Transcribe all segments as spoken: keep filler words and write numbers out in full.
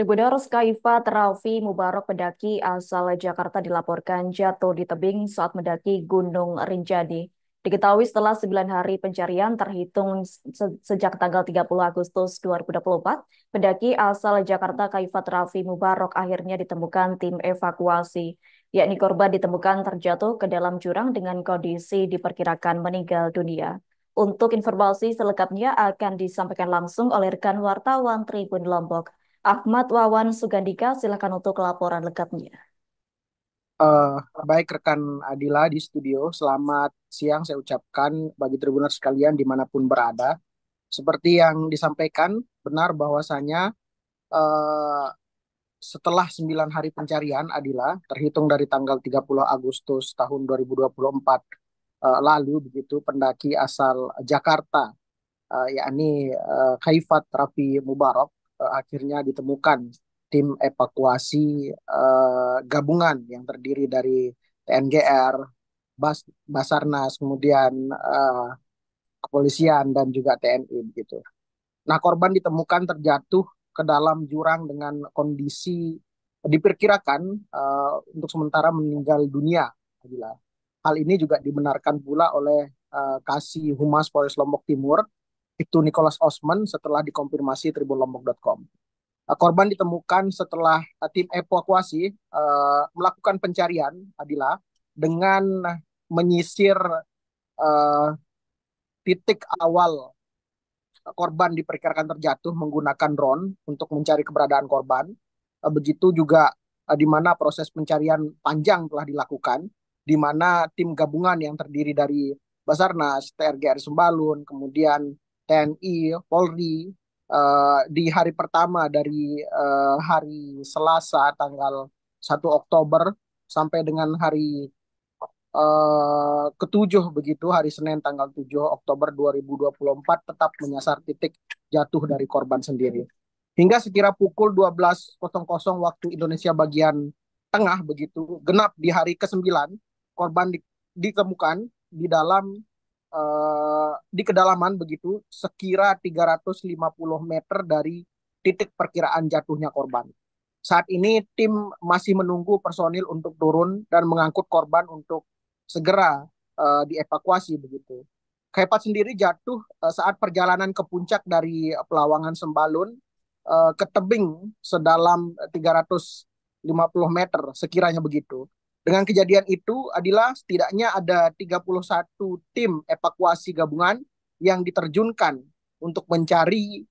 Tribuners Kaifat Rafi Mubarok, pendaki asal Jakarta, dilaporkan jatuh di tebing saat mendaki Gunung Rinjani. Diketahui setelah sembilan hari pencarian terhitung se sejak tanggal tiga puluh Agustus dua ribu dua puluh empat, pendaki asal Jakarta Kaifat Rafi Mubarok akhirnya ditemukan tim evakuasi, yakni korban ditemukan terjatuh ke dalam jurang dengan kondisi diperkirakan meninggal dunia. Untuk informasi selengkapnya akan disampaikan langsung oleh rekan wartawan Tribun Lombok, Ahmad Wawan Sugandika, silakan untuk laporan lengkapnya. Uh, baik rekan Adila di studio, selamat siang saya ucapkan bagi Tribuners sekalian dimanapun berada. Seperti yang disampaikan, benar bahwasanya uh, setelah sembilan hari pencarian Adila, terhitung dari tanggal tiga puluh Agustus tahun dua ribu dua puluh empat uh, lalu, begitu pendaki asal Jakarta, uh, yakni uh, Kaifat Rafi Mubarok, akhirnya ditemukan tim evakuasi uh, gabungan yang terdiri dari T N G R, Bas Basarnas, kemudian uh, kepolisian dan juga T N I begitu. Nah, korban ditemukan terjatuh ke dalam jurang dengan kondisi diperkirakan uh, untuk sementara meninggal dunia. Gila. Hal ini juga dibenarkan pula oleh uh, Kasih Humas Polres Lombok Timur, itu Nicolas Osman, setelah dikonfirmasi tribun lombok dot com. Korban ditemukan setelah tim evakuasi uh, melakukan pencarian, Adila, dengan menyisir uh, titik awal korban diperkirakan terjatuh menggunakan drone untuk mencari keberadaan korban. Uh, begitu juga uh, di mana proses pencarian panjang telah dilakukan, di mana tim gabungan yang terdiri dari Basarnas, T R G R Sembalun, kemudian T N I, Polri, uh, di hari pertama dari uh, hari Selasa tanggal satu Oktober sampai dengan hari uh, ketujuh begitu, hari Senin tanggal tujuh Oktober dua ribu dua puluh empat, tetap menyasar titik jatuh dari korban sendiri. Hingga sekira pukul dua belas waktu Indonesia bagian tengah begitu, genap di hari kesembilan, korban di, ditemukan di dalam Uh, di kedalaman begitu sekira tiga ratus lima puluh meter dari titik perkiraan jatuhnya korban. Saat ini tim masih menunggu personil untuk turun dan mengangkut korban untuk segera uh, dievakuasi begitu. Kaifat sendiri jatuh uh, saat perjalanan ke puncak dari Pelawangan Sembalun uh, ke tebing sedalam tiga ratus lima puluh meter sekiranya begitu. Dengan kejadian itu, Adila, setidaknya ada tiga puluh satu tim evakuasi gabungan yang diterjunkan untuk mencari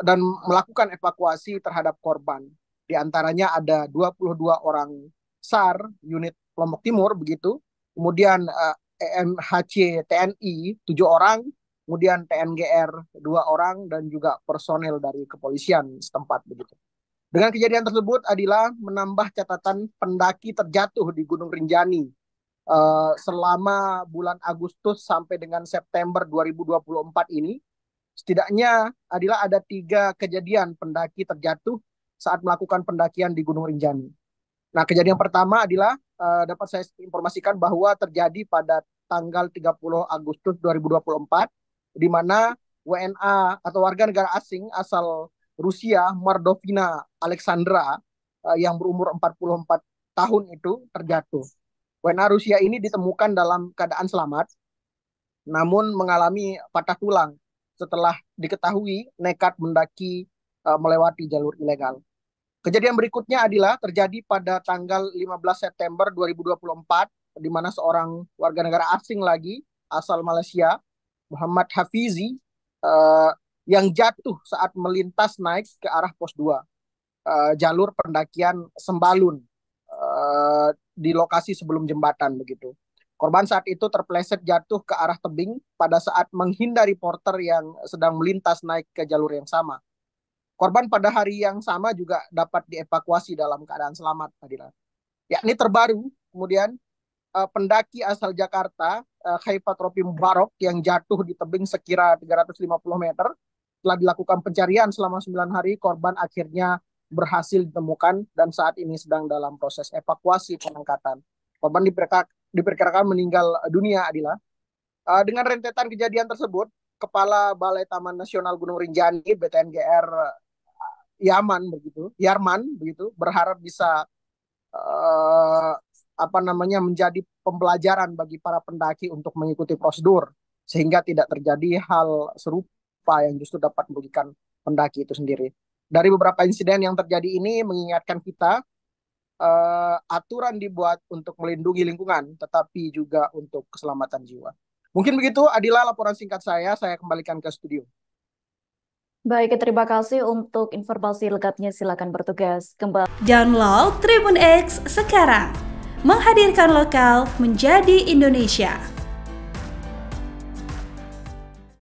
dan melakukan evakuasi terhadap korban. Di antaranya ada dua puluh dua orang S A R, unit Lombok Timur, begitu. Kemudian eh, E M H C T N I, tujuh orang. Kemudian T N G R, dua orang. Dan juga personel dari kepolisian setempat, begitu. Dengan kejadian tersebut, Adila, menambah catatan pendaki terjatuh di Gunung Rinjani uh, selama bulan Agustus sampai dengan September dua ribu dua puluh empat ini. Setidaknya, Adila, ada tiga kejadian pendaki terjatuh saat melakukan pendakian di Gunung Rinjani. Nah, kejadian pertama, Adila, uh, dapat saya informasikan bahwa terjadi pada tanggal tiga puluh Agustus dua ribu dua puluh empat, di mana W N A atau warga negara asing asal Rusia, Mardovina Alexandra, uh, yang berumur empat puluh empat tahun itu terjatuh. W N A Rusia ini ditemukan dalam keadaan selamat, namun mengalami patah tulang setelah diketahui nekat mendaki uh, melewati jalur ilegal. Kejadian berikutnya adalah terjadi pada tanggal lima belas September dua ribu dua puluh empat, di mana seorang warga negara asing lagi asal Malaysia, Muhammad Hafizi, uh, yang jatuh saat melintas naik ke arah pos dua, uh, jalur pendakian Sembalun, uh, di lokasi sebelum jembatan begitu. Korban saat itu terpleset jatuh ke arah tebing pada saat menghindari porter yang sedang melintas naik ke jalur yang sama. Korban pada hari yang sama juga dapat dievakuasi dalam keadaan selamat, Adila. Yakni terbaru, kemudian uh, pendaki asal Jakarta, uh, Kaifat Rafi Mubarok, yang jatuh di tebing sekira tiga ratus lima puluh meter, telah dilakukan pencarian selama sembilan hari, korban akhirnya berhasil ditemukan dan saat ini sedang dalam proses evakuasi pengangkatan. Korban diperkirakan meninggal dunia, Adila. Uh, dengan rentetan kejadian tersebut, Kepala Balai Taman Nasional Gunung Rinjani, B T N G R Yaman begitu, Yarman begitu, berharap bisa uh, apa namanya menjadi pembelajaran bagi para pendaki untuk mengikuti prosedur sehingga tidak terjadi hal serupa yang justru dapat merugikan pendaki itu sendiri. Dari beberapa insiden yang terjadi ini mengingatkan kita uh, aturan dibuat untuk melindungi lingkungan tetapi juga untuk keselamatan jiwa. Mungkin begitu Adila laporan singkat saya, saya kembalikan ke studio. Baik, terima kasih untuk informasi lengkapnya. Silakan bertugas kembali. Download Tribun X sekarang. Menghadirkan lokal menjadi Indonesia.